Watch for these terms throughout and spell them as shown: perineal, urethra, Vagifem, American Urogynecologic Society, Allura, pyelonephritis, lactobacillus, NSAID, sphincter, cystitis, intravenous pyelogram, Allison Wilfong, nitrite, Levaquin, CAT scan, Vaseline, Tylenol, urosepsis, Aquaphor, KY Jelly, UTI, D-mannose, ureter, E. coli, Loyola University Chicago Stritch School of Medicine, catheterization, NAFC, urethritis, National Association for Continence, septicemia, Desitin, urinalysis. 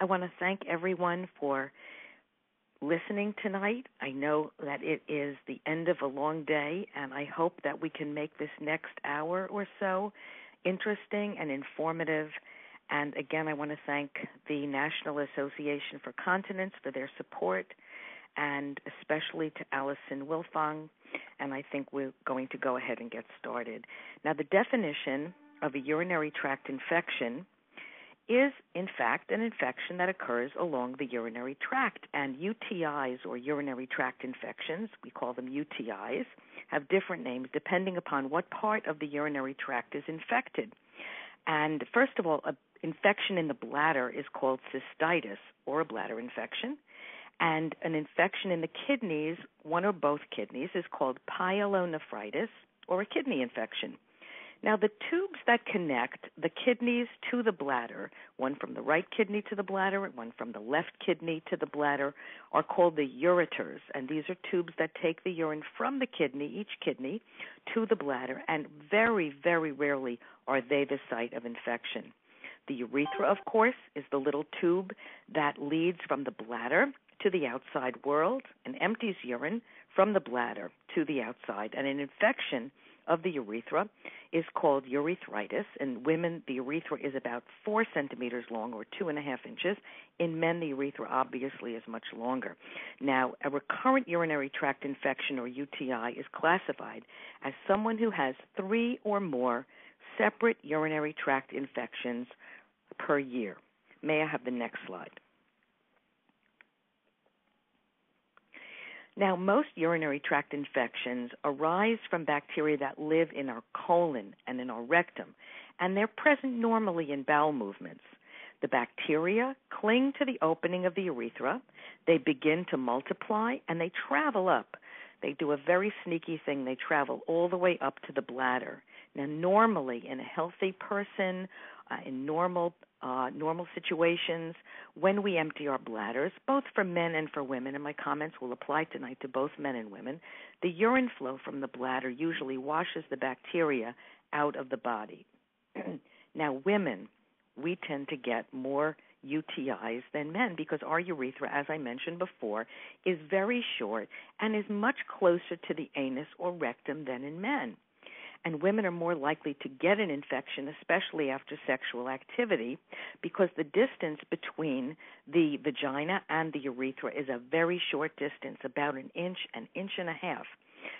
I want to thank everyone for listening tonight. I know that it is the end of a long day, and I hope that we can make this next hour or so interesting and informative. And again, I want to thank the National Association for Continence for their support, and especially to Allison Wilfong. And I think we're going to go ahead and get started. Now, the definition of a urinary tract infection is, in fact, an infection that occurs along the urinary tract. And UTIs, or urinary tract infections, we call them UTIs, have different names depending upon what part of the urinary tract is infected. And first of all, an infection in the bladder is called cystitis, or a bladder infection. And an infection in the kidneys, one or both kidneys, is called pyelonephritis, or a kidney infection. Now, the tubes that connect the kidneys to the bladder, one from the right kidney to the bladder and one from the left kidney to the bladder, are called the ureters, and these are tubes that take the urine from the kidney, each kidney, to the bladder, and very, very rarely are they the site of infection. The urethra, of course, is the little tube that leads from the bladder to the outside world and empties urine from the bladder to the outside, and an infection of the urethra is called urethritis. In women, the urethra is about 4 centimeters long, or 2.5 inches. In men, the urethra obviously is much longer. Now, a recurrent urinary tract infection, or UTI, is classified as someone who has 3 or more separate urinary tract infections per year. May I have the next slide? Now, most urinary tract infections arise from bacteria that live in our colon and in our rectum, and they're present normally in bowel movements. The bacteria cling to the opening of the urethra, they begin to multiply, and they travel up. They do a very sneaky thing. They travel all the way up to the bladder. Now, normally, in a healthy person, in normal situations, when we empty our bladders, both for men and for women, and my comments will apply tonight to both men and women, the urine flow from the bladder usually washes the bacteria out of the body. Now, women, we tend to get more UTIs than men because our urethra, as I mentioned before, is very short and is much closer to the anus or rectum than in men. And women are more likely to get an infection, especially after sexual activity, because the distance between the vagina and the urethra is a very short distance, about an inch and a half.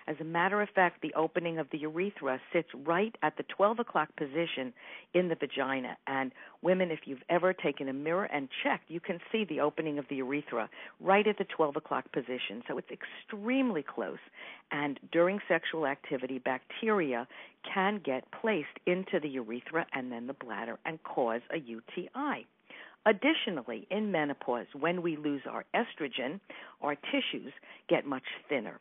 As a matter of fact, the opening of the urethra sits right at the 12 o'clock position in the vagina. And women, if you've ever taken a mirror and checked, you can see the opening of the urethra right at the 12 o'clock position. So it's extremely close. And during sexual activity, bacteria can get placed into the urethra and then the bladder and cause a UTI. Additionally, in menopause, when we lose our estrogen, our tissues get much thinner,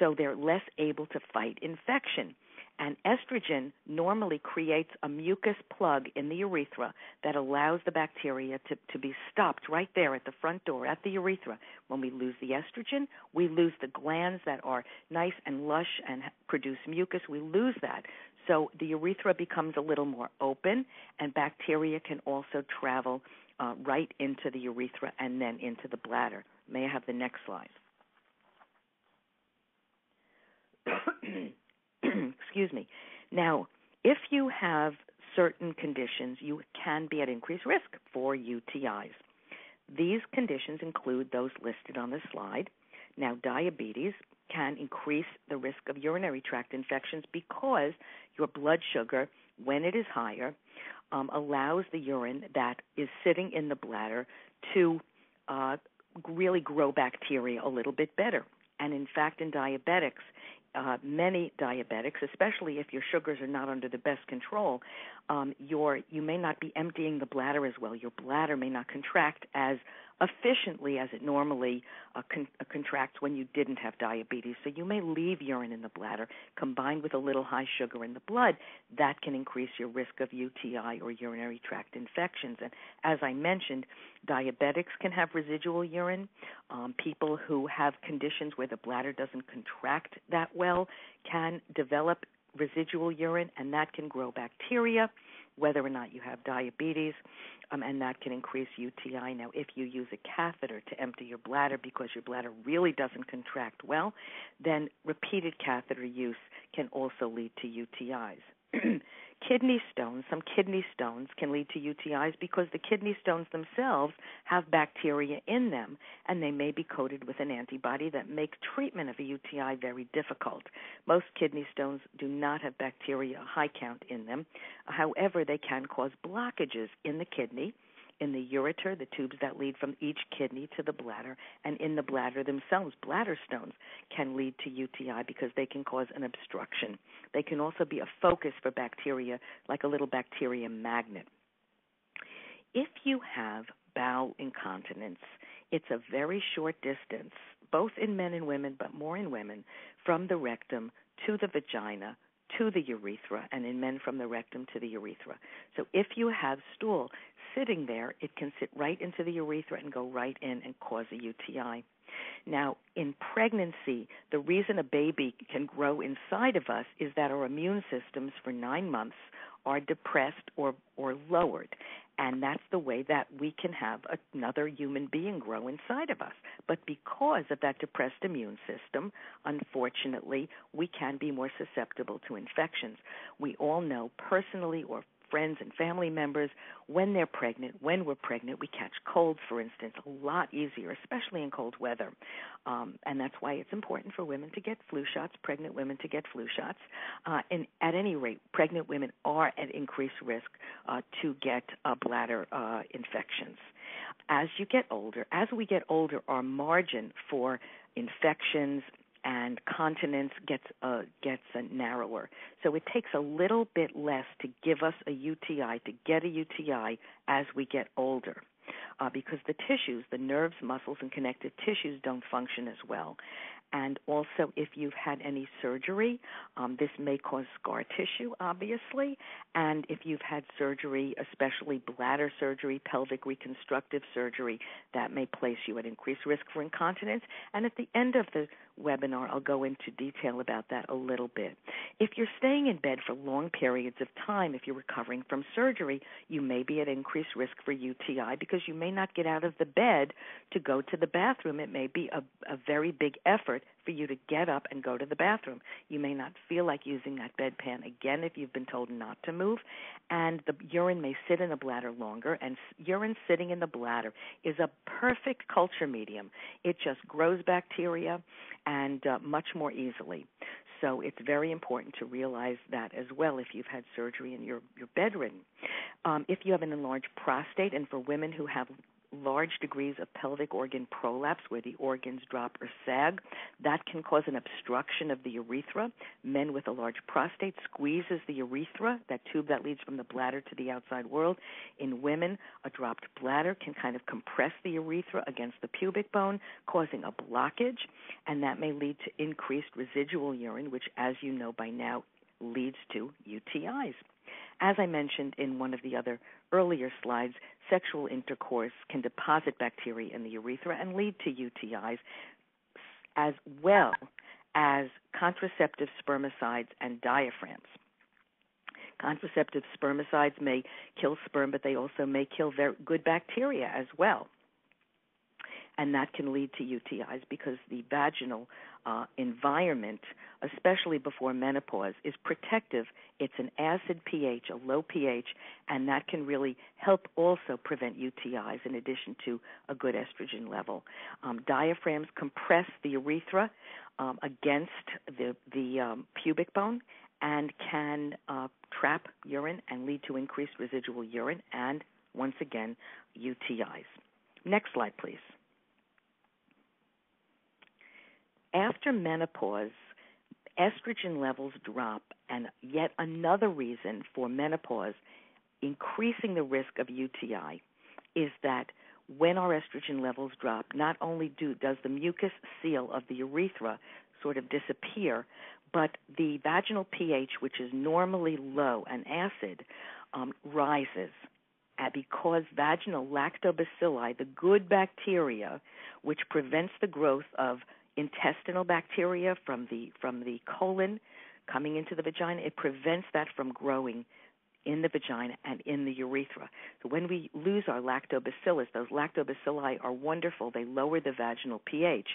so they're less able to fight infection. And estrogen normally creates a mucus plug in the urethra that allows the bacteria to be stopped right there at the front door, at the urethra. When we lose the estrogen, we lose the glands that are nice and lush and produce mucus. We lose that. So the urethra becomes a little more open, and bacteria can also travel right into the urethra and then into the bladder. May I have the next slide? Excuse me. Now, if you have certain conditions, you can be at increased risk for UTIs. These conditions include those listed on this slide. Now, diabetes can increase the risk of urinary tract infections because your blood sugar, when it is higher, allows the urine that is sitting in the bladder to really grow bacteria a little bit better. And in fact, in diabetics, many diabetics, especially if your sugars are not under the best control, you may not be emptying the bladder as well. Your bladder may not contract as efficiently as it normally contracts when you didn't have diabetes. So you may leave urine in the bladder combined with a little high sugar in the blood. That can increase your risk of UTI, or urinary tract infections. And as I mentioned, diabetics can have residual urine. People who have conditions where the bladder doesn't contract that well can develop residual urine, and that can grow bacteria, whether or not you have diabetes, and that can increase UTI. Now, if you use a catheter to empty your bladder because your bladder really doesn't contract well, then repeated catheter use can also lead to UTIs. Kidney stones, some kidney stones can lead to UTIs because the kidney stones themselves have bacteria in them, and they may be coated with an antibody that makes treatment of a UTI very difficult. Most kidney stones do not have bacteria high count in them. However, they can cause blockages in the kidney, in the ureter, the tubes that lead from each kidney to the bladder, and in the bladder themselves. Bladder stones can lead to UTI because they can cause an obstruction. They can also be a focus for bacteria, like a little bacteria magnet. If you have bowel incontinence, it's a very short distance, both in men and women, but more in women, from the rectum to the vagina, to the urethra, and in men from the rectum to the urethra. So if you have stool sitting there, it can sit right into the urethra and go right in and cause a UTI. Now, in pregnancy, the reason a baby can grow inside of us is that our immune systems for 9 months are depressed or lowered, and that's the way that we can have another human being grow inside of us. But because of that depressed immune system, unfortunately, we can be more susceptible to infections. We all know personally or friends and family members, when they're pregnant, when we're pregnant, we catch colds, for instance, a lot easier, especially in cold weather. And that's why it's important for women to get flu shots, pregnant women to get flu shots. And at any rate, pregnant women are at increased risk to get bladder infections. As you get older, as we get older, our margin for infections and continence gets narrower. So it takes a little bit less to give us a UTI, to get a UTI as we get older, because the tissues, the nerves, muscles, and connective tissues don't function as well. And also, if you've had any surgery, this may cause scar tissue, obviously. And if you've had surgery, especially bladder surgery, pelvic reconstructive surgery, that may place you at increased risk for incontinence. And at the end of the webinar, I'll go into detail about that a little bit. If you're staying in bed for long periods of time, if you're recovering from surgery, you may be at increased risk for UTI because you may not get out of the bed to go to the bathroom. It may be a very big effort for you to get up and go to the bathroom. You may not feel like using that bedpan again if you've been told not to move, and the urine may sit in the bladder longer, and urine sitting in the bladder is a perfect culture medium. It just grows bacteria and much more easily. So it's very important to realize that as well if you've had surgery and you're bedridden. If you have an enlarged prostate, and for women who have large degrees of pelvic organ prolapse where the organs drop or sag, that can cause an obstruction of the urethra. Men with a large prostate squeezes the urethra, that tube that leads from the bladder to the outside world. In women, a dropped bladder can kind of compress the urethra against the pubic bone, causing a blockage, and that may lead to increased residual urine, which, as you know by now, leads to UTIs. As I mentioned in one of the other earlier slides, sexual intercourse can deposit bacteria in the urethra and lead to UTIs, as well as contraceptive spermicides and diaphragms. Contraceptive spermicides may kill sperm, but they also may kill very good bacteria as well. And that can lead to UTIs because the vaginal environment, especially before menopause, is protective. It's an acid pH, a low pH, and that can really help also prevent UTIs in addition to a good estrogen level. Diaphragms compress the urethra against the pubic bone and can trap urine and lead to increased residual urine and, once again, UTIs. Next slide, please. After menopause, estrogen levels drop, and yet another reason for menopause increasing the risk of UTI is that when our estrogen levels drop, not only does the mucus seal of the urethra sort of disappear, but the vaginal pH, which is normally low and acid, rises. Because vaginal lactobacilli, the good bacteria, which prevents the growth of intestinal bacteria from the colon coming into the vagina, it prevents that from growing in the vagina and in the urethra. So when we lose our lactobacillus, those lactobacilli are wonderful. They lower the vaginal pH,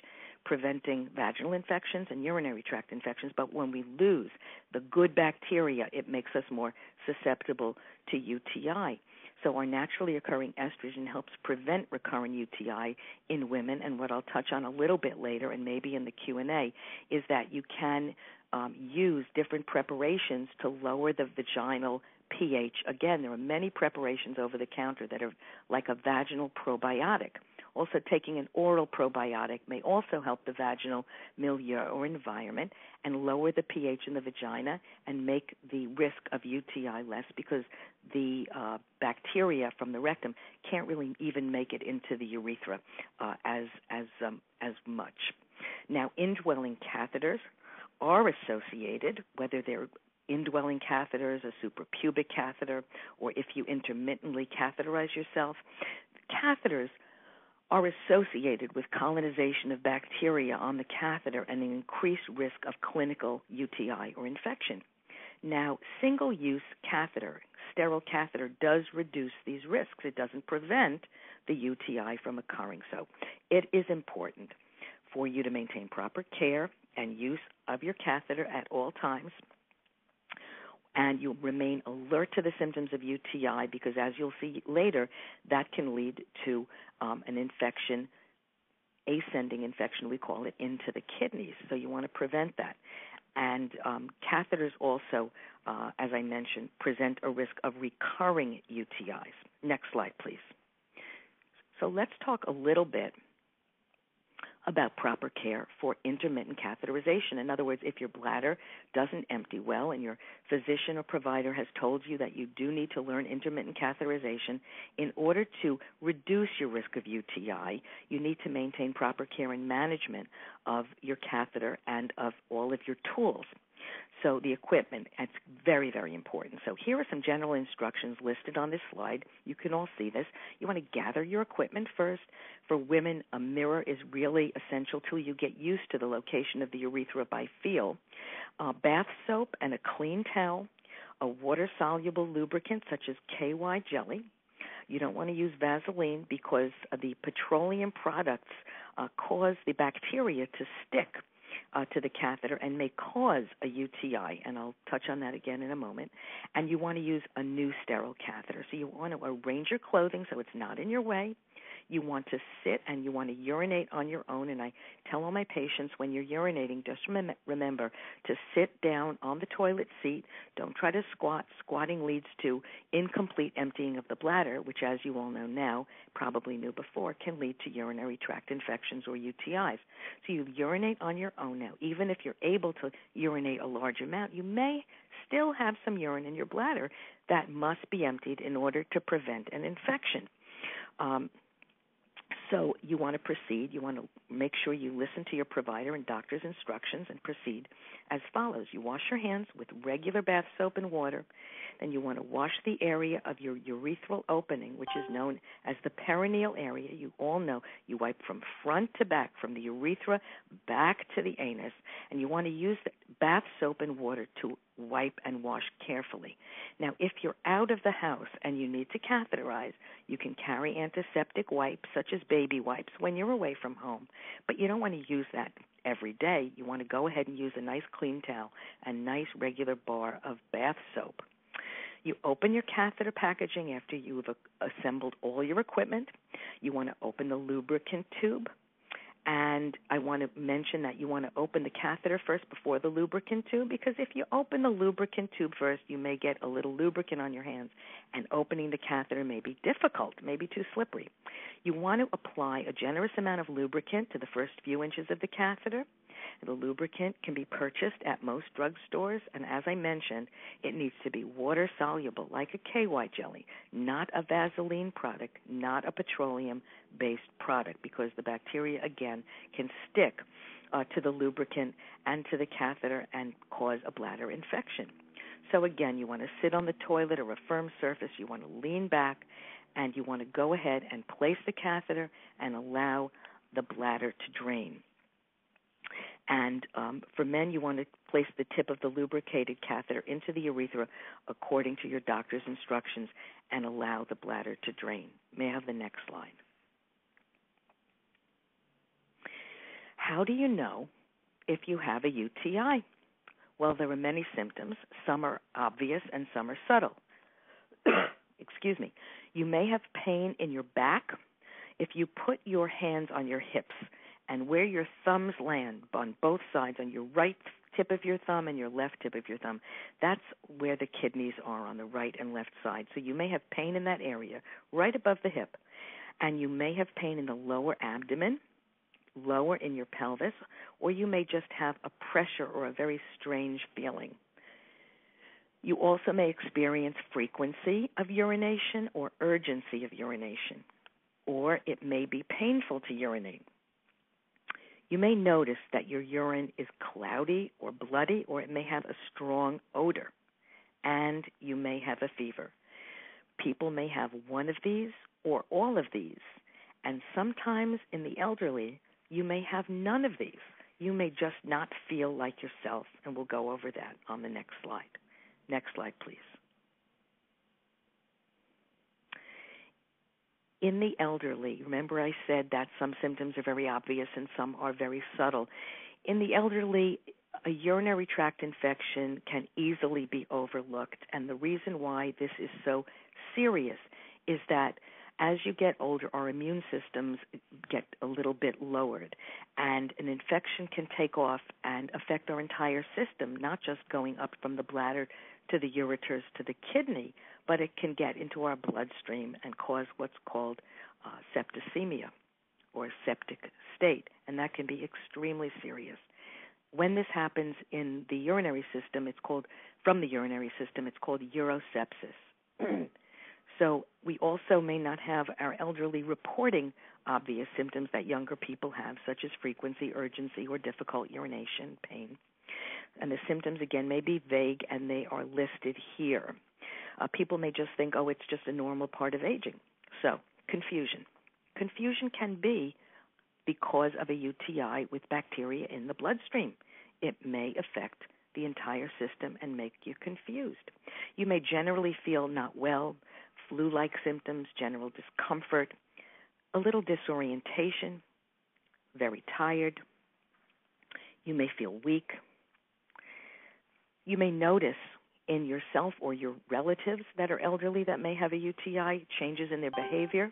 preventing vaginal infections and urinary tract infections. But when we lose the good bacteria, it makes us more susceptible to UTI. So our naturally occurring estrogen helps prevent recurrent UTI in women, and what I'll touch on a little bit later and maybe in the Q&A is that you can use different preparations to lower the vaginal pH. Again, there are many preparations over the counter that are like a vaginal probiotic. Also, taking an oral probiotic may also help the vaginal milieu or environment and lower the pH in the vagina and make the risk of UTI less, because the bacteria from the rectum can't really even make it into the urethra as much. Now, indwelling catheters are associated, whether they're indwelling catheters, a suprapubic catheter, or if you intermittently catheterize yourself. Catheters are associated with colonization of bacteria on the catheter and an increased risk of clinical UTI or infection. Now, single-use catheter, sterile catheter, does reduce these risks. It doesn't prevent the UTI from occurring. So it is important for you to maintain proper care and use of your catheter at all times, and you remain alert to the symptoms of UTI, because as you'll see later, that can lead to an infection, ascending infection, we call it, into the kidneys. So you want to prevent that. And catheters also, as I mentioned, present a risk of recurring UTIs. Next slide, please. So let's talk a little bit about proper care for intermittent catheterization. In other words, if your bladder doesn't empty well and your physician or provider has told you that you do need to learn intermittent catheterization in order to reduce your risk of UTI, you need to maintain proper care and management of your catheter and of all of your tools. So the equipment, that's very, very important. So here are some general instructions listed on this slide. You can all see this. You want to gather your equipment first. For women, a mirror is really essential till you get used to the location of the urethra by feel. Bath soap and a clean towel, a water-soluble lubricant such as KY Jelly. You don't want to use Vaseline, because the petroleum products cause the bacteria to stick to the catheter and may cause a UTI, and I'll touch on that again in a moment. And you want to use a new sterile catheter. So you want to arrange your clothing so it's not in your way. You want to sit and you want to urinate on your own, and I tell all my patients, when you're urinating, just remember to sit down on the toilet seat. Don't try to squat. Squatting leads to incomplete emptying of the bladder, which, as you all know now, probably knew before, can lead to urinary tract infections or UTIs. So you urinate on your own now. Even if you're able to urinate a large amount, you may still have some urine in your bladder that must be emptied in order to prevent an infection. So you want to proceed. You want to make sure you listen to your provider and doctor's instructions and proceed as follows. You wash your hands with regular bath soap and water. Then you want to wash the area of your urethral opening, which is known as the perineal area. You all know you wipe from front to back, from the urethra back to the anus, and you want to use the bath soap and water to wipe and wash carefully. Now, if you're out of the house and you need to catheterize, you can carry antiseptic wipes such as baby wipes when you're away from home, but you don't want to use that every day. You want to go ahead and use a nice clean towel, a nice regular bar of bath soap. You open your catheter packaging after you've assembled all your equipment. You want to open the lubricant tube. And I want to mention that you want to open the catheter first before the lubricant tube, because if you open the lubricant tube first, you may get a little lubricant on your hands, and opening the catheter may be difficult, maybe too slippery. You want to apply a generous amount of lubricant to the first few inches of the catheter. The lubricant can be purchased at most drugstores, and as I mentioned, it needs to be water-soluble, like a KY Jelly, not a Vaseline product, not a petroleum-based product, because the bacteria, again, can stick to the lubricant and to the catheter and cause a bladder infection. So, again, you want to sit on the toilet or a firm surface. You want to lean back, and you want to go ahead and place the catheter and allow the bladder to drain. And for men, you want to place the tip of the lubricated catheter into the urethra according to your doctor's instructions and allow the bladder to drain. May I have the next slide? How do you know if you have a UTI? Well, there are many symptoms. Some are obvious and some are subtle. Excuse me. You may have pain in your back if you put your hands on your hips and where your thumbs land on both sides, on your right tip of your thumb and your left tip of your thumb. That's where the kidneys are, on the right and left side. So you may have pain in that area, right above the hip. And you may have pain in the lower abdomen, lower in your pelvis, or you may just have a pressure or a very strange feeling. You also may experience frequency of urination or urgency of urination, or it may be painful to urinate. You may notice that your urine is cloudy or bloody, or it may have a strong odor, and you may have a fever. People may have one of these or all of these, and sometimes in the elderly, you may have none of these. You may just not feel like yourself, and we'll go over that on the next slide. Next slide, please. In the elderly, remember I said that some symptoms are very obvious and some are very subtle. In the elderly, a urinary tract infection can easily be overlooked, and the reason why this is so serious is that as you get older, our immune systems get a little bit lowered, and an infection can take off and affect our entire system, not just going up from the bladder to the ureters to the kidney, but it can get into our bloodstream and cause what's called septicemia, or septic state, and that can be extremely serious. When this happens in the urinary system, it's called, from the urinary system, it's called urosepsis. So we also may not have our elderly reporting obvious symptoms that younger people have, such as frequency, urgency, or difficult urination, pain. And the symptoms, again, may be vague, and they are listed here. People may just think, oh, it's just a normal part of aging. So confusion. Confusion can be because of a UTI with bacteria in the bloodstream. It may affect the entire system and make you confused. You may generally feel not well, flu-like symptoms, general discomfort, a little disorientation, very tired. You may feel weak. You may notice in yourself or your relatives that are elderly that may have a UTI changes in their behavior.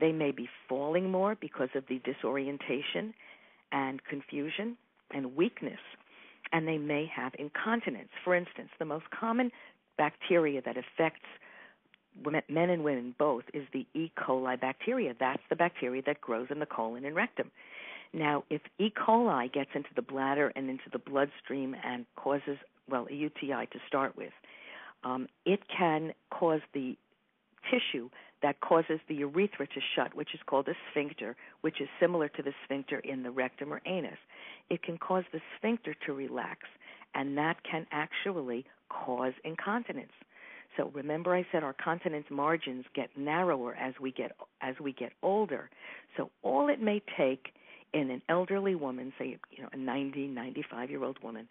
They may be falling more because of the disorientation and confusion and weakness, and they may have incontinence. For instance, the most common bacteria that affects men and women both is the E. coli bacteria. That's the bacteria that grows in the colon and rectum. Now, if E. coli gets into the bladder and into the bloodstream and causes, well, a UTI to start with, it can cause the tissue that causes the urethra to shut, which is called a sphincter, which is similar to the sphincter in the rectum or anus. It can cause the sphincter to relax, and that can actually cause incontinence. So remember I said our continence margins get narrower as we get older. So all it may take in an elderly woman, say, a 90, 95-year-old woman,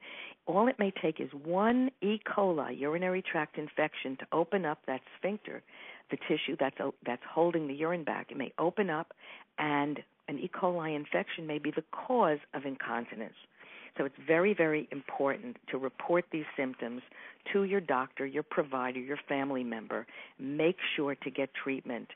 all it may take is one E. coli urinary tract infection to open up that sphincter, the tissue that's holding the urine back. It may open up, and an E. coli infection may be the cause of incontinence. So it's very, very important to report these symptoms to your doctor, your provider, your family member. Make sure to get treatment.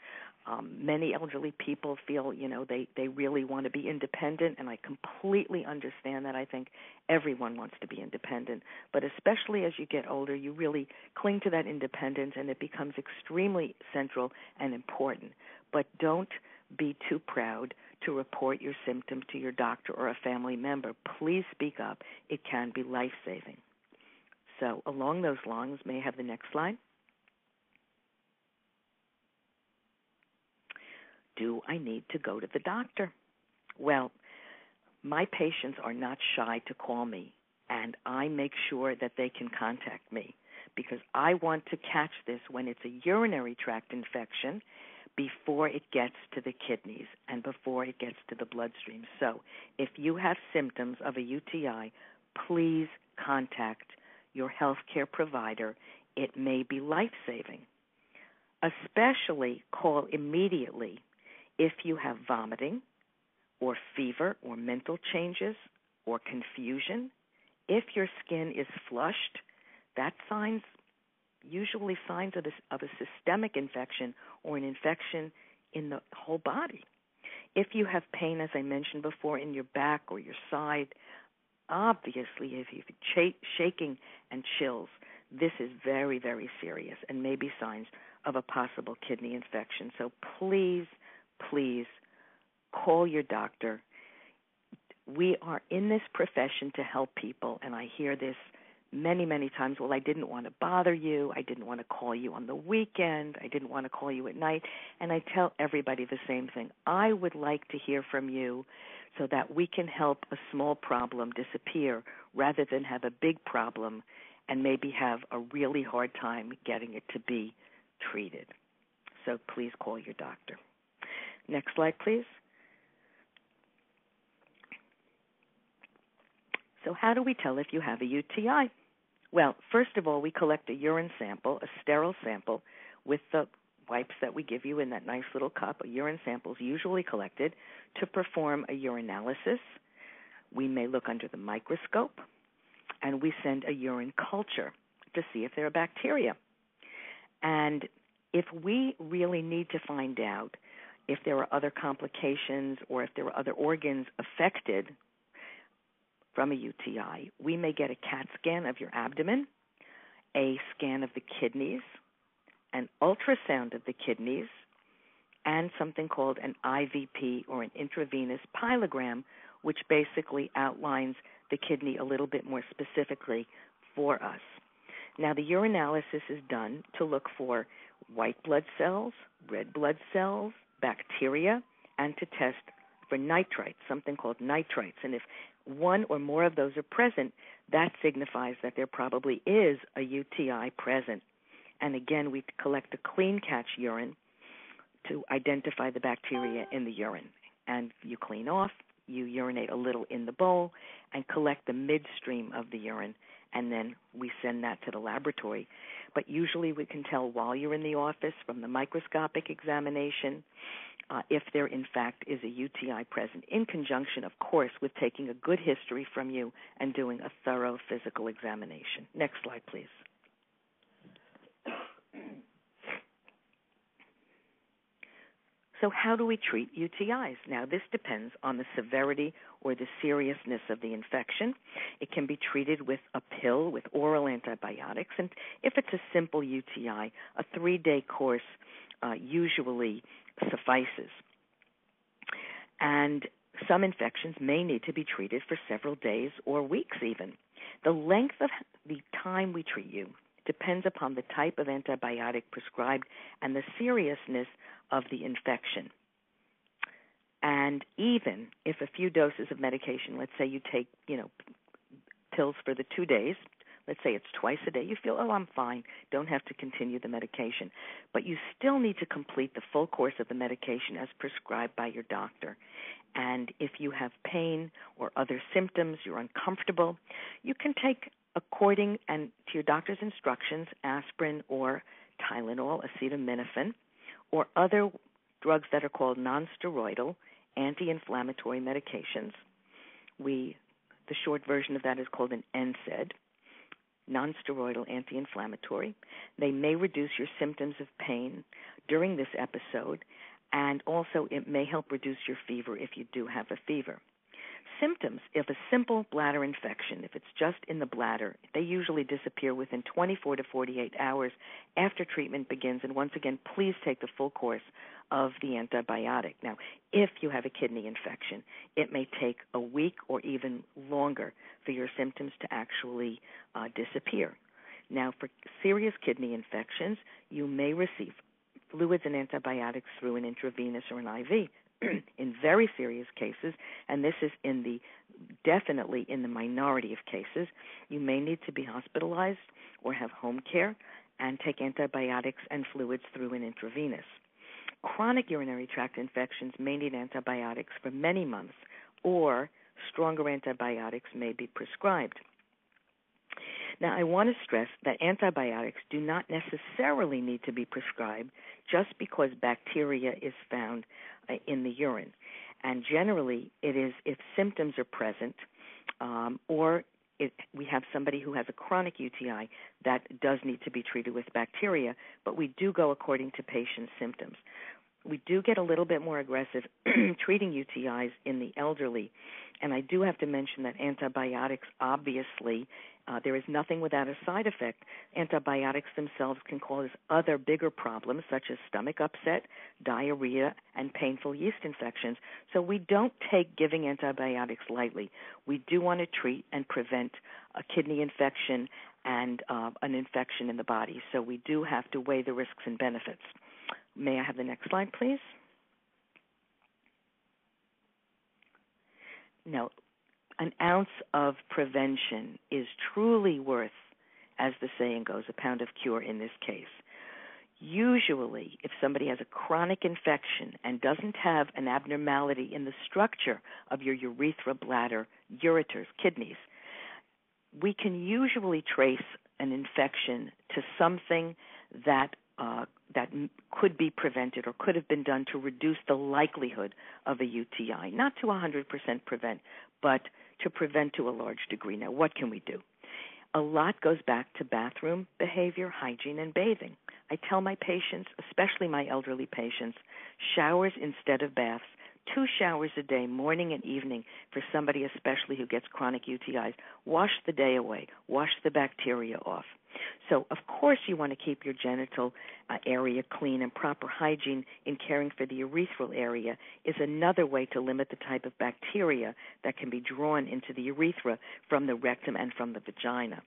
Many elderly people feel, they really want to be independent, and I completely understand that. I think everyone wants to be independent, but especially as you get older, you really cling to that independence, and it becomes extremely central and important. But don't be too proud to report your symptoms to your doctor or a family member. Please speak up. It can be life-saving. So along those lines, may I have the next slide? Do I need to go to the doctor? Well, my patients are not shy to call me, and I make sure that they can contact me because I want to catch this when it's a urinary tract infection, before it gets to the kidneys and before it gets to the bloodstream. So if you have symptoms of a UTI, please contact your healthcare provider. It may be life-saving. Especially call immediately if you have vomiting or fever or mental changes or confusion. If your skin is flushed, that's usually signs of a systemic infection or an infection in the whole body. If you have pain, as I mentioned before, in your back or your side, obviously if you have shaking and chills, this is very, very serious and may be signs of a possible kidney infection. So please, please call your doctor. We are in this profession to help people, and I hear this many, many times. Well, I didn't want to bother you. I didn't want to call you on the weekend. I didn't want to call you at night. And I tell everybody the same thing. I would like to hear from you so that we can help a small problem disappear rather than have a big problem and maybe have a really hard time getting it to be treated. So please call your doctor. Next slide, please. So how do we tell if you have a UTI? Well, first of all, we collect a urine sample, a sterile sample, with the wipes that we give you in that nice little cup. A urine sample is usually collected to perform a urinalysis. We may look under the microscope, and we send a urine culture to see if there are bacteria. And if we really need to find out if there are other complications or if there are other organs affected from a UTI, we may get a CAT scan of your abdomen, a scan of the kidneys, an ultrasound of the kidneys, and something called an IVP or an intravenous pyelogram, which basically outlines the kidney a little bit more specifically for us. Now, the urinalysis is done to look for white blood cells, red blood cells, bacteria, and to test for nitrites, something called nitrites. And if one or more of those are present, that signifies that there probably is a UTI present. And again, we collect a clean catch urine to identify the bacteria in the urine. And you clean off, you urinate a little in the bowl, and collect the midstream of the urine, and then we send that to the laboratory. But usually we can tell while you're in the office from the microscopic examination if there, in fact, is a UTI present, in conjunction, of course, with taking a good history from you and doing a thorough physical examination. Next slide, please. So how do we treat UTIs? Now, this depends on the severity or the seriousness of the infection. It can be treated with a pill, with oral antibiotics, and if it's a simple UTI, a 3-day course usually suffices. And some infections may need to be treated for several days or weeks even. The length of the time we treat you depends upon the type of antibiotic prescribed and the seriousness of the infection. And even if a few doses of medication, let's say you take, pills for the 2 days, let's say it's twice a day, you feel, oh, I'm fine, don't have to continue the medication. But you still need to complete the full course of the medication as prescribed by your doctor. And if you have pain or other symptoms, you're uncomfortable, you can take, according and to your doctor's instructions, aspirin or Tylenol, acetaminophen, or other drugs that are called non-steroidal anti-inflammatory medications. The short version of that is called an NSAID, non-steroidal anti-inflammatory. They may reduce your symptoms of pain during this episode, and also it may help reduce your fever if you do have a fever. Symptoms of a simple bladder infection, if it's just in the bladder, they usually disappear within 24 to 48 hours after treatment begins. And once again, please take the full course of the antibiotic. Now, if you have a kidney infection, it may take a week or even longer for your symptoms to actually disappear. Now, for serious kidney infections, you may receive fluids and antibiotics through an intravenous or an IV. In very serious cases, and this is definitely in the minority of cases, you may need to be hospitalized or have home care and take antibiotics and fluids through an intravenous. Chronic urinary tract infections may need antibiotics for many months, or stronger antibiotics may be prescribed. Now, I want to stress that antibiotics do not necessarily need to be prescribed just because bacteria is found in the urine. And generally, it is if symptoms are present we have somebody who has a chronic UTI that does need to be treated with bacteria, but we do go according to patient symptoms. We do get a little bit more aggressive treating UTIs in the elderly, and I do have to mention that antibiotics, obviously, there is nothing without a side effect. Antibiotics themselves can cause other bigger problems, such as stomach upset, diarrhea, and painful yeast infections. So we don't take giving antibiotics lightly. We do want to treat and prevent a kidney infection and an infection in the body. So we do have to weigh the risks and benefits. May I have the next slide, please? Now, an ounce of prevention is truly worth, as the saying goes, a pound of cure in this case. Usually, if somebody has a chronic infection and doesn't have an abnormality in the structure of your urethra, bladder, ureters, kidneys, we can usually trace an infection to something that could be prevented or could have been done to reduce the likelihood of a UTI, not to 100% prevent, but to prevent to a large degree. Now, what can we do? A lot goes back to bathroom behavior, hygiene, and bathing. I tell my patients, especially my elderly patients, showers instead of baths, 2 showers a day, morning and evening, for somebody especially who gets chronic UTIs. Wash the day away. Wash the bacteria off. So, of course, you want to keep your genital area clean, and proper hygiene in caring for the urethral area is another way to limit the type of bacteria that can be drawn into the urethra from the rectum and from the vagina.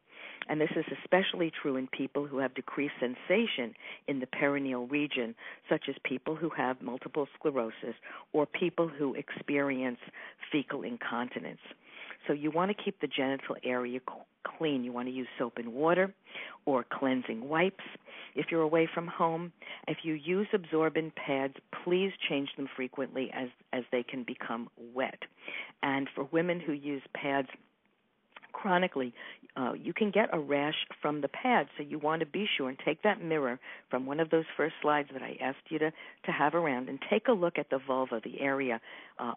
And this is especially true in people who have decreased sensation in the perineal region, such as people who have multiple sclerosis or people who experience fecal incontinence. So you want to keep the genital area clean. You want to use soap and water or cleansing wipes if you're away from home. If you use absorbent pads, please change them frequently as they can become wet. And for women who use pads chronically, you can get a rash from the pad, so you want to be sure and take that mirror from one of those first slides that I asked you to have around and take a look at the vulva, the area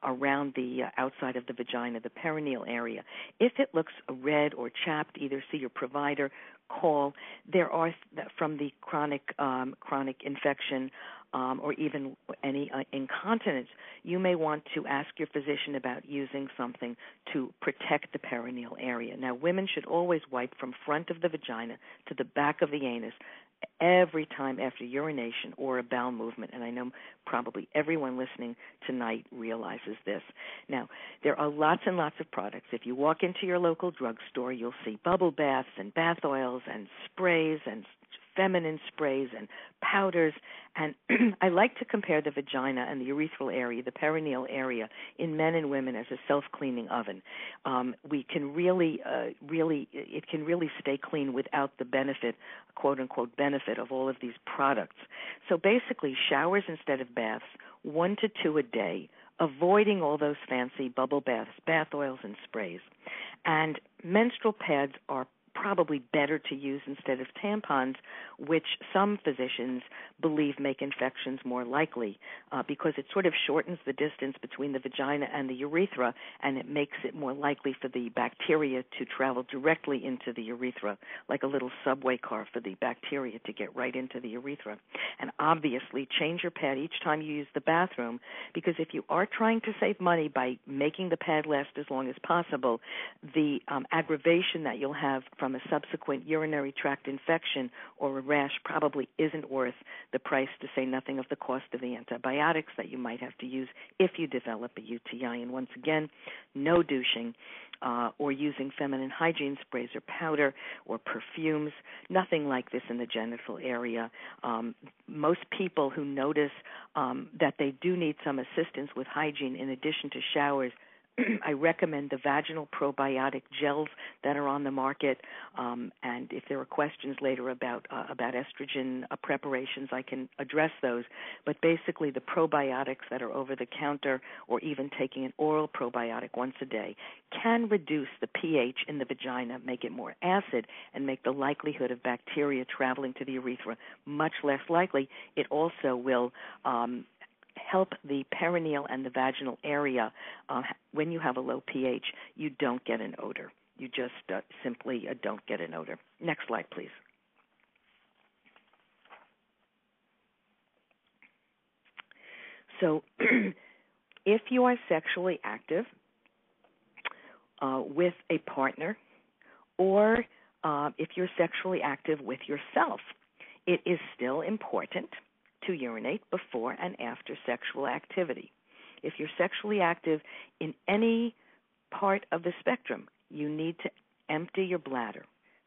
around the outside of the vagina, the perineal area. If it looks red or chapped, either see your provider, call. There are, from the chronic infection or even any incontinence, you may want to ask your physician about using something to protect the perineal area. Now, women should always wipe from front of the vagina to the back of the anus every time after urination or a bowel movement, and I know probably everyone listening tonight realizes this. Now, there are lots and lots of products. If you walk into your local drugstore, you'll see bubble baths and bath oils and sprays and feminine sprays and powders, and I like to compare the vagina and the urethral area, the perineal area, in men and women as a self-cleaning oven. We can really stay clean without the benefit, quote-unquote benefit, of all of these products. So basically, showers instead of baths, 1 to 2 a day, avoiding all those fancy bubble baths, bath oils, and sprays. And menstrual pads are probably better to use instead of tampons, which some physicians believe make infections more likely because it sort of shortens the distance between the vagina and the urethra, and it makes it more likely for the bacteria to travel directly into the urethra, like a little subway car for the bacteria to get right into the urethra. And obviously, change your pad each time you use the bathroom, because if you are trying to save money by making the pad last as long as possible, the aggravation that you'll have from a subsequent urinary tract infection or a rash probably isn't worth the price, to say nothing of the cost of the antibiotics that you might have to use if you develop a UTI. And once again, no douching or using feminine hygiene sprays or powder or perfumes, nothing like this in the genital area. Most people who notice that they do need some assistance with hygiene in addition to showers I recommend the vaginal probiotic gels that are on the market, and if there are questions later about estrogen preparations, I can address those. But basically, the probiotics that are over the counter, or even taking an oral probiotic once a day, can reduce the pH in the vagina, make it more acid, and make the likelihood of bacteria traveling to the urethra much less likely. It also will help the perineal and the vaginal area. When you have a low pH, you don't get an odor. You just simply don't get an odor. Next slide, please. So if you are sexually active with a partner, or if you're sexually active with yourself, it is still important to urinate before and after sexual activity. If you're sexually active in any part of the spectrum, you need to empty your bladder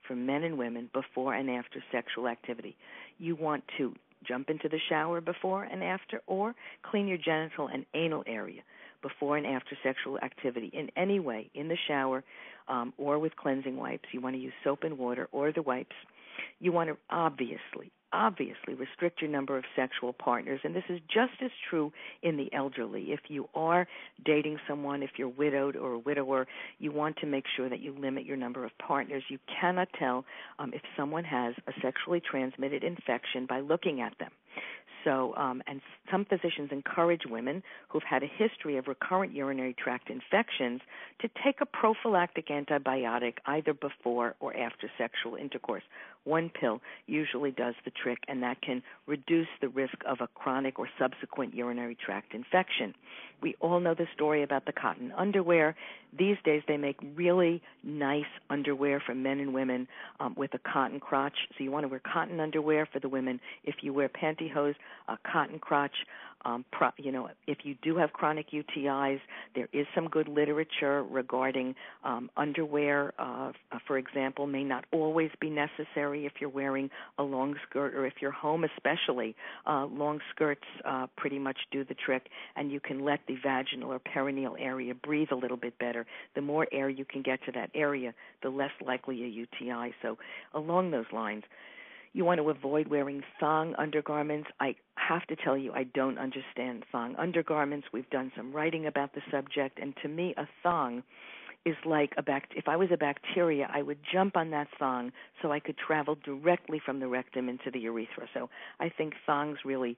for men and women before and after sexual activity. You want to jump into the shower before and after, or clean your genital and anal area before and after sexual activity. In any way, in the shower or with cleansing wipes, you want to use soap and water or the wipes. You want to obviously restrict your number of sexual partners, and this is just as true in the elderly. If you are dating someone, if you're widowed or a widower, you want to make sure that you limit your number of partners. You cannot tell if someone has a sexually transmitted infection by looking at them. So, and some physicians encourage women who've had a history of recurrent urinary tract infections to take a prophylactic antibiotic either before or after sexual intercourse. One pill usually does the trick, and that can reduce the risk of a chronic or subsequent urinary tract infection. We all know the story about the cotton underwear. These days they make really nice underwear for men and women with a cotton crotch. So you want to wear cotton underwear for the women. If you wear pantyhose, a cotton crotch, if you do have chronic UTIs, there is some good literature regarding underwear, for example, may not always be necessary if you're wearing a long skirt, or if you're home especially. Long skirts pretty much do the trick, and you can let the vaginal or perineal area breathe a little bit better. The more air you can get to that area, the less likely a UTI. So along those lines, you want to avoid wearing thong undergarments. I have to tell you, I don't understand thong undergarments. We've done some writing about the subject, and to me, a thong is like if I was a bacteria, I would jump on that thong so I could travel directly from the rectum into the urethra. So I think thongs really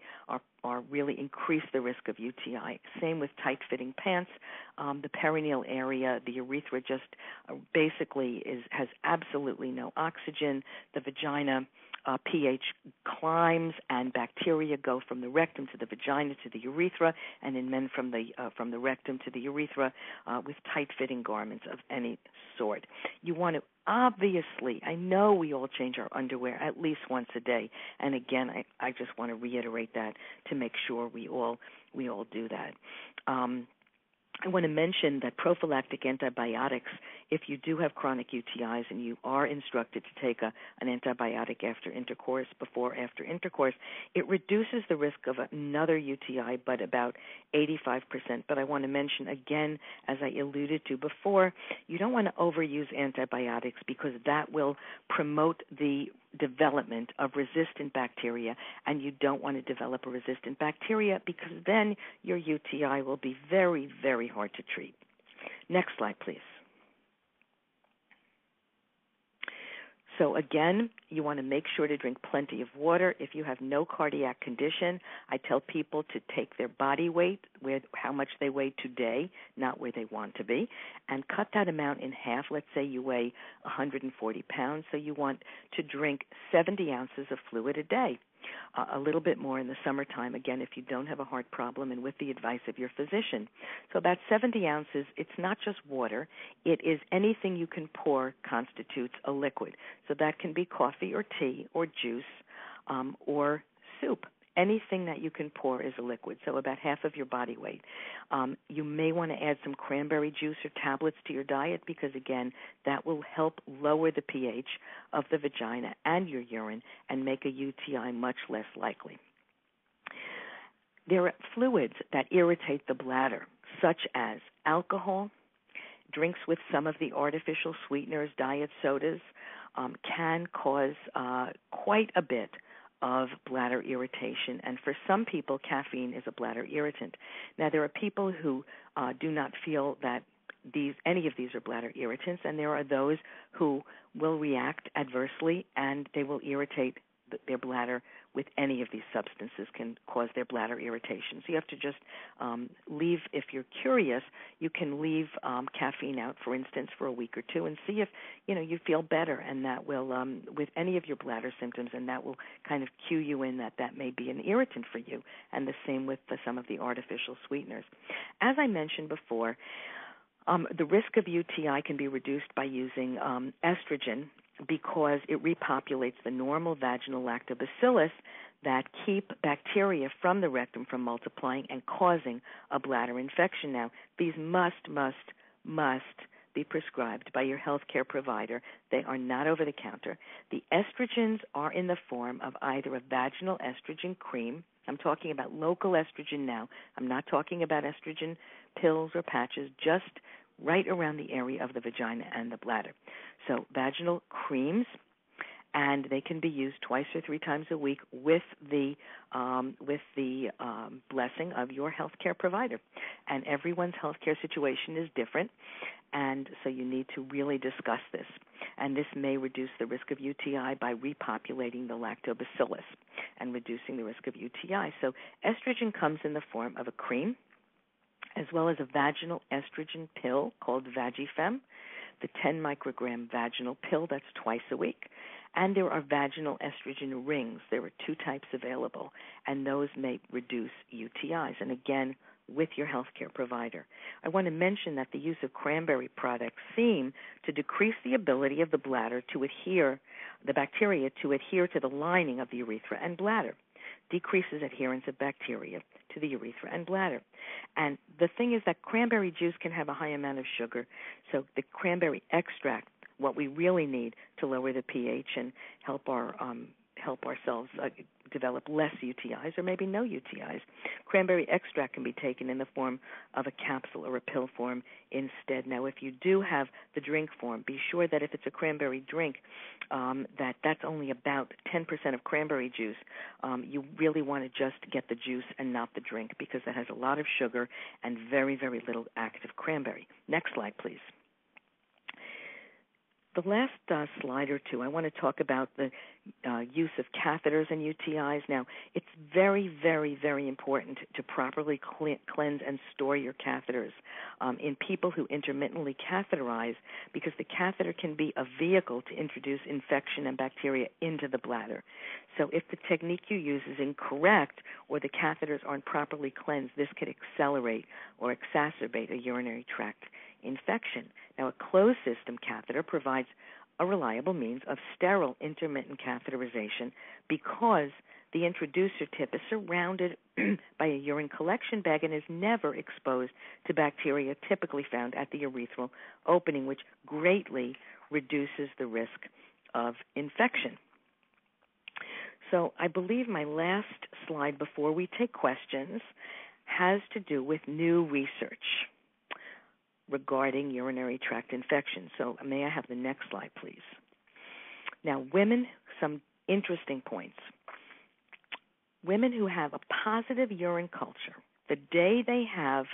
really increase the risk of UTI. Same with tight-fitting pants. The perineal area, the urethra just basically has absolutely no oxygen. The vagina pH climbs, and bacteria go from the rectum to the vagina to the urethra, and in men from the rectum to the urethra with tight-fitting garments of any sort. You want to obviously, I know we all change our underwear at least once a day, and again, I just want to reiterate that to make sure we all do that. I want to mention that prophylactic antibiotics, if you do have chronic UTIs and you are instructed to take an antibiotic after intercourse, before after intercourse, it reduces the risk of another UTI by about 85%. But I want to mention again, as I alluded to before, you don't want to overuse antibiotics because that will promote the development of resistant bacteria, and you don't want to develop a resistant bacteria because then your UTI will be very, very hard to treat. Next slide, please. So again, you want to make sure to drink plenty of water. If you have no cardiac condition, I tell people to take their body weight, how much they weigh today, not where they want to be, and cut that amount in half. Let's say you weigh 140 pounds, so you want to drink 70 ounces of fluid a day. A little bit more in the summertime, again, if you don't have a heart problem and with the advice of your physician. So about 70 ounces, it's not just water. It is anything you can pour constitutes a liquid. So that can be coffee or tea or juice or soup. Anything that you can pour is a liquid, so about half of your body weight. You may want to add some cranberry juice or tablets to your diet because, again, that will help lower the pH of the vagina and your urine and make a UTI much less likely. There are fluids that irritate the bladder. such as alcohol, drinks with some of the artificial sweeteners, diet sodas, can cause quite a bit of bladder irritation. And for some people, caffeine is a bladder irritant. Now, there are people who do not feel that any of these are bladder irritants, and there are those who will react adversely and they will irritate their bladder with any of these substances, can cause their bladder irritation. So you have to just leave, if you're curious, you can leave caffeine out, for instance, for a week or two and see if, you feel better, and that will, with any of your bladder symptoms, and that will kind of cue you in that may be an irritant for you, and the same with some of the artificial sweeteners. As I mentioned before, the risk of UTI can be reduced by using estrogen, because it repopulates the normal vaginal lactobacillus that keep bacteria from the rectum from multiplying and causing a bladder infection. Now, these must be prescribed by your healthcare provider. They are not over the counter. The estrogens are in the form of either a vaginal estrogen cream. I'm talking about local estrogen now. I'm not talking about estrogen pills or patches, just right around the area of the vagina and the bladder. So vaginal creams, and they can be used twice or three times a week with the blessing of your healthcare provider. And everyone's healthcare situation is different, and so you need to really discuss this. And this may reduce the risk of UTI by repopulating the lactobacillus and reducing the risk of UTI. So estrogen comes in the form of a cream, as well as a vaginal estrogen pill called Vagifem, the 10 microgram vaginal pill, that's twice a week. And there are vaginal estrogen rings. There are two types available, and those may reduce UTIs, and again, with your healthcare provider. I want to mention that the use of cranberry products seem to decrease the ability of the bladder to adhere, the bacteria to adhere to the lining of the urethra and bladder. Decreases adherence of bacteria to the urethra and bladder. And the thing is that cranberry juice can have a high amount of sugar, so the cranberry extract, what we really need to lower the pH and help our help ourselves develop less UTIs or maybe no UTIs. Cranberry extract can be taken in the form of a capsule or a pill form instead. Now, if you do have the drink form, be sure that if it's a cranberry drink, that's only about 10% of cranberry juice. You really want to just get the juice and not the drink, because that has a lot of sugar and very, very little active cranberry. Next slide, please. The last slide or two, I want to talk about the use of catheters and UTIs. Now, it's very, very, very important to properly cleanse and store your catheters in people who intermittently catheterize, because the catheter can be a vehicle to introduce infection and bacteria into the bladder. So if the technique you use is incorrect or the catheters aren't properly cleansed, this could accelerate or exacerbate a urinary tract infection. Now, a closed system catheter provides a reliable means of sterile intermittent catheterization, because the introducer tip is surrounded by a urine collection bag and is never exposed to bacteria typically found at the urethral opening, which greatly reduces the risk of infection. So I believe my last slide before we take questions has to do with new research regarding urinary tract infection. So may I have the next slide, please? Now, women, some interesting points. Women who have a positive urine culture the day they have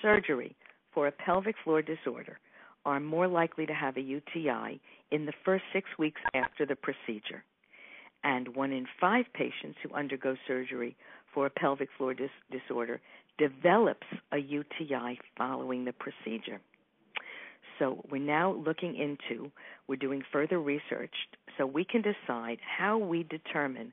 surgery for a pelvic floor disorder are more likely to have a UTI in the first 6 weeks after the procedure. And 1 in 5 patients who undergo surgery for a pelvic floor disorder develops a UTI following the procedure. So we're now we're doing further research so we can decide how we determine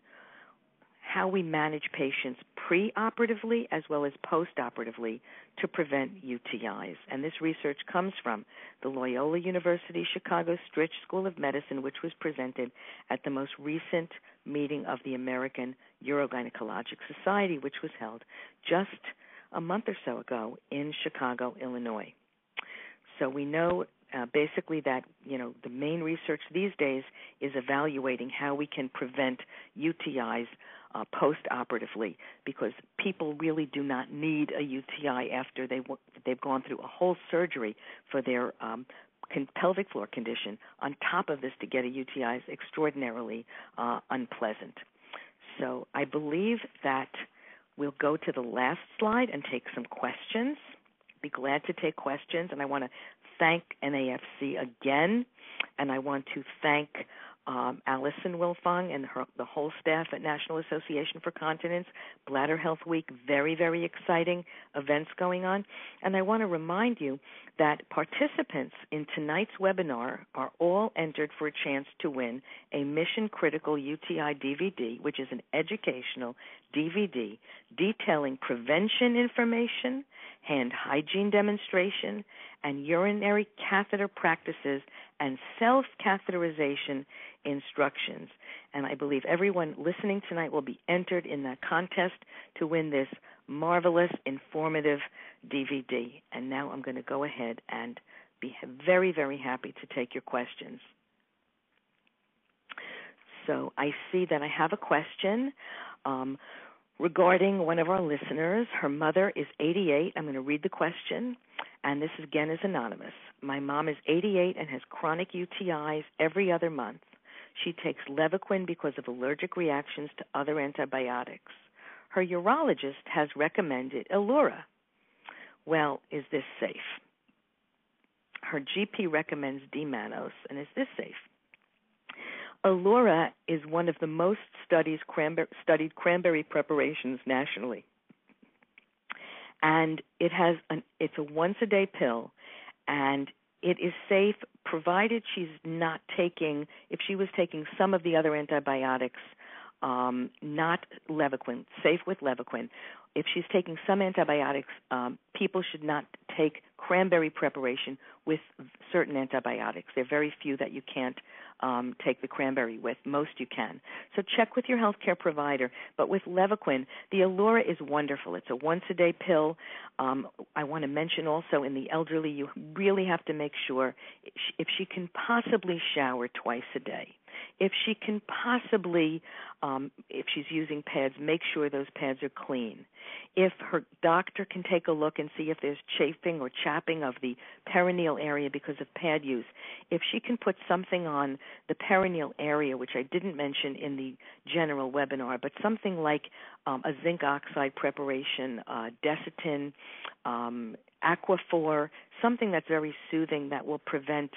how we manage patients pre-operatively as well as post-operatively to prevent UTIs. And this research comes from the Loyola University Chicago Stritch School of Medicine, which was presented at the most recent meeting of the American Urogynecologic Society, which was held just a month or so ago in Chicago, Illinois. So we know basically that, the main research these days is evaluating how we can prevent UTIs post-operatively, because people really do not need a UTI after they've gone through a whole surgery for their pelvic floor condition. On top of this, to get a UTI is extraordinarily unpleasant. So I believe that we'll go to the last slide and take some questions. Be glad to take questions, and I want to thank NAFC again, and I want to thank Allison Wilfong and the whole staff at National Association for Continence. Bladder Health Week, very, very exciting events going on. And I want to remind you that participants in tonight's webinar are all entered for a chance to win a Mission Critical UTI DVD, which is an educational DVD detailing prevention information, hand hygiene demonstration, and urinary catheter practices and self-catheterization instructions. And I believe everyone listening tonight will be entered in that contest to win this marvelous, informative DVD. And now I'm going to go ahead and be very, very happy to take your questions. So I see that I have a question regarding one of our listeners. Her mother is 88. I'm going to read the question. And this, again, is anonymous. My mom is 88 and has chronic UTIs every other month. She takes Levaquin because of allergic reactions to other antibiotics. Her urologist has recommended Allura. Well, is this safe? Her GP recommends D-mannose, and is this safe? Allura is one of the most studied cranberry preparations nationally. And it's a once-a-day pill, and it is safe provided she's not taking, if she was taking some of the other antibiotics, not Levaquin, safe with Levaquin. If she's taking some antibiotics, people should not take cranberry preparation with certain antibiotics. There are very few that you can't take the cranberry with. Most you can. So check with your healthcare provider. But with Levaquin, the Allura is wonderful. It's a once-a-day pill. I want to mention also in the elderly, you really have to make sure if she can possibly shower twice a day. If she can possibly, if she's using pads, make sure those pads are clean. If her doctor can take a look and see if there's chafing or chapping of the perineal area because of pad use. If she can put something on the perineal area, which I didn't mention in the general webinar, but something like a zinc oxide preparation, Desitin, Aquaphor, something that's very soothing that will prevent,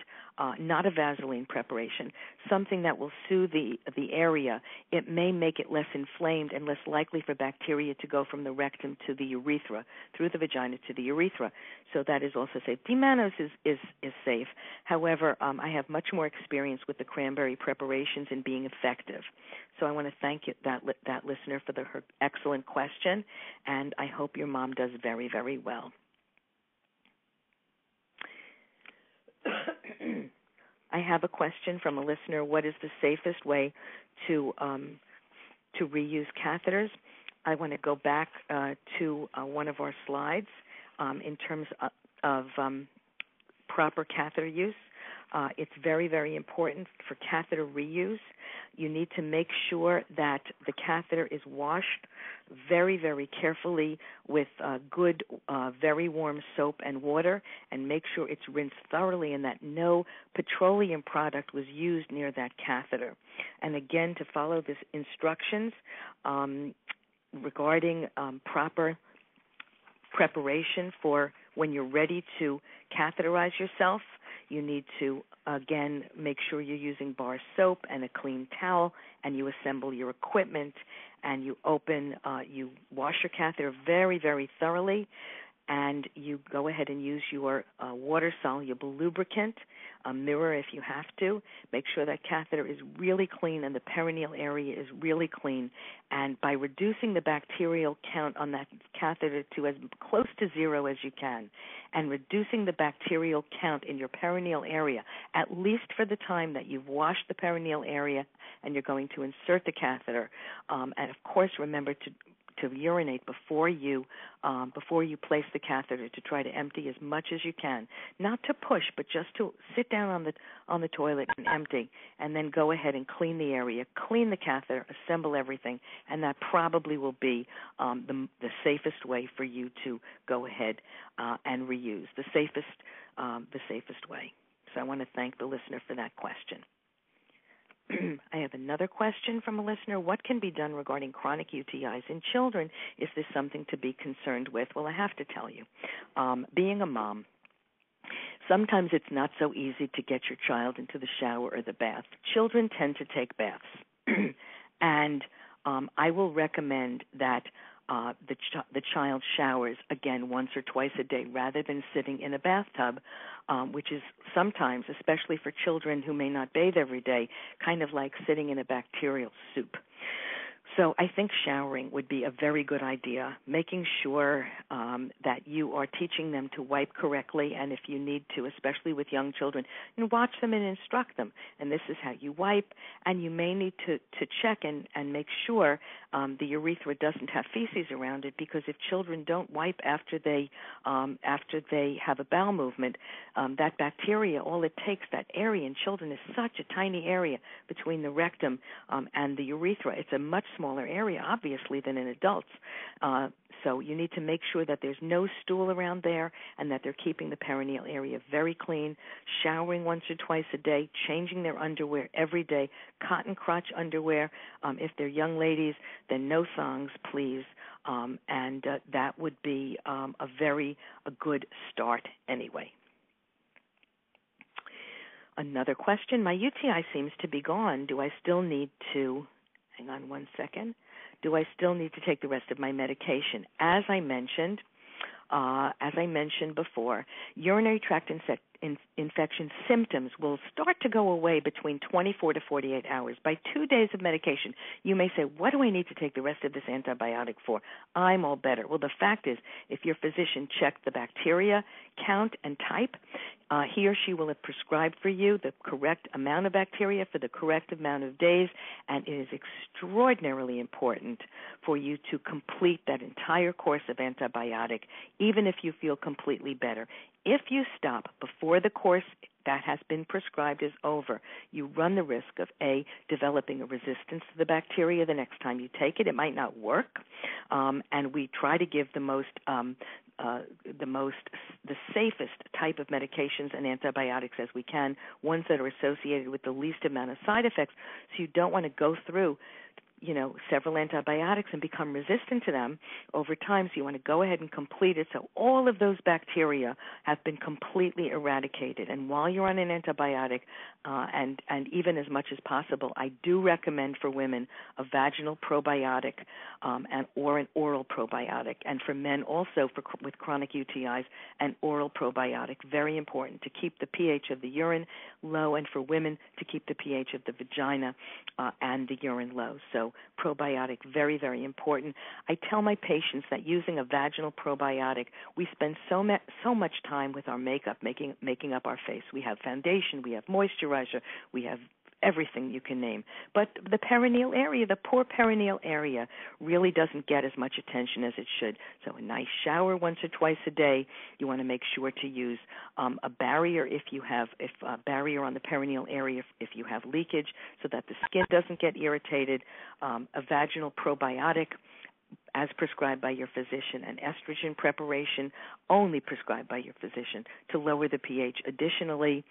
not a Vaseline preparation, something that will soothe the area. It may make it less inflamed and less likely for bacteria to go from the rectum to the urethra, through the vagina to the urethra. So that is also safe. D-mannose is safe. However, I have much more experience with the cranberry preparations and being effective. So I want to thank that listener for her excellent question, and I hope your mom does very, very well. I have a question from a listener. What is the safest way to reuse catheters? I want to go back to one of our slides in terms of proper catheter use. It's very, very important for catheter reuse. You need to make sure that the catheter is washed very, very carefully with good, very warm soap and water, and make sure it's rinsed thoroughly and that no petroleum product was used near that catheter. And again, to follow these instructions regarding proper preparation for when you're ready to catheterize yourself. You need to, again, make sure you're using bar soap and a clean towel, and you assemble your equipment, and you open, you wash your catheter very, very thoroughly, and you go ahead and use your water-soluble lubricant, a mirror if you have to. Make sure that catheter is really clean and the perineal area is really clean. And by reducing the bacterial count on that catheter to as close to zero as you can, and reducing the bacterial count in your perineal area, at least for the time that you've washed the perineal area and you're going to insert the catheter. And, of course, remember to urinate before you place the catheter, to try to empty as much as you can, not to push, but just to sit down on the toilet and empty, and then go ahead and clean the area, clean the catheter, assemble everything, and that probably will be the safest way for you to go ahead and reuse, the safest way. So I want to thank the listener for that question. I have another question from a listener. What can be done regarding chronic UTIs in children? Is this something to be concerned with? Well, I have to tell you, being a mom, sometimes it's not so easy to get your child into the shower or the bath. Children tend to take baths, and I will recommend that the child showers, again, once or twice a day, rather than sitting in a bathtub, which is sometimes, especially for children who may not bathe every day, kind of like sitting in a bacterial soup. So I think showering would be a very good idea, making sure that you are teaching them to wipe correctly, and if you need to, especially with young children, and watch them and instruct them. And this is how you wipe, and you may need to check and make sure the urethra doesn't have feces around it, because if children don't wipe after they have a bowel movement, that bacteria, all it takes, that area in children is such a tiny area between the rectum and the urethra. It's a much smaller area, obviously, than in adults. So you need to make sure that there's no stool around there and that they're keeping the perineal area very clean, showering once or twice a day, changing their underwear every day, cotton crotch underwear. If they're young ladies, then no thongs, please. And that would be a good start anyway. Another question. My UTI seems to be gone. Do I still need to... Hang on one second. Do I still need to take the rest of my medication? As I mentioned before, urinary tract infection symptoms will start to go away between 24 to 48 hours. By 2 days of medication, you may say, what do I need to take the rest of this antibiotic for? I'm all better. Well, the fact is, if your physician checked the bacteria count and type, he or she will have prescribed for you the correct amount of bacteria for the correct amount of days, and it is extraordinarily important for you to complete that entire course of antibiotic, even if you feel completely better. If you stop before the course that has been prescribed is over, you run the risk of, A, developing a resistance to the bacteria the next time you take it. It might not work, and we try to give the safest type of medications and antibiotics as we can, ones that are associated with the least amount of side effects. So you don't want to go through, several antibiotics and become resistant to them over time. So you want to go ahead and complete it so all of those bacteria have been completely eradicated. And while you're on an antibiotic, and even as much as possible, I do recommend for women a vaginal probiotic or an oral probiotic. And for men also, with chronic UTIs, an oral probiotic. Very important to keep the pH of the urine low, and for women to keep the pH of the vagina and the urine low. So probiotic, very, very important. I tell my patients that using a vaginal probiotic, we spend so much time with our makeup, making up our face. We have foundation, we have moisturizer, we have everything you can name. But the perineal area, the poor perineal area, really doesn't get as much attention as it should. So a nice shower once or twice a day. You want to make sure to use a barrier if you have a barrier on the perineal area if you have leakage, so that the skin doesn't get irritated. A vaginal probiotic, as prescribed by your physician, and estrogen preparation, only prescribed by your physician, to lower the pH additionally.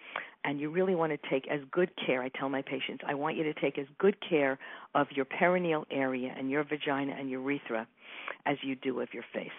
And you really want to take as good care, I tell my patients, I want you to take as good care of your perineal area and your vagina and urethra as you do of your face.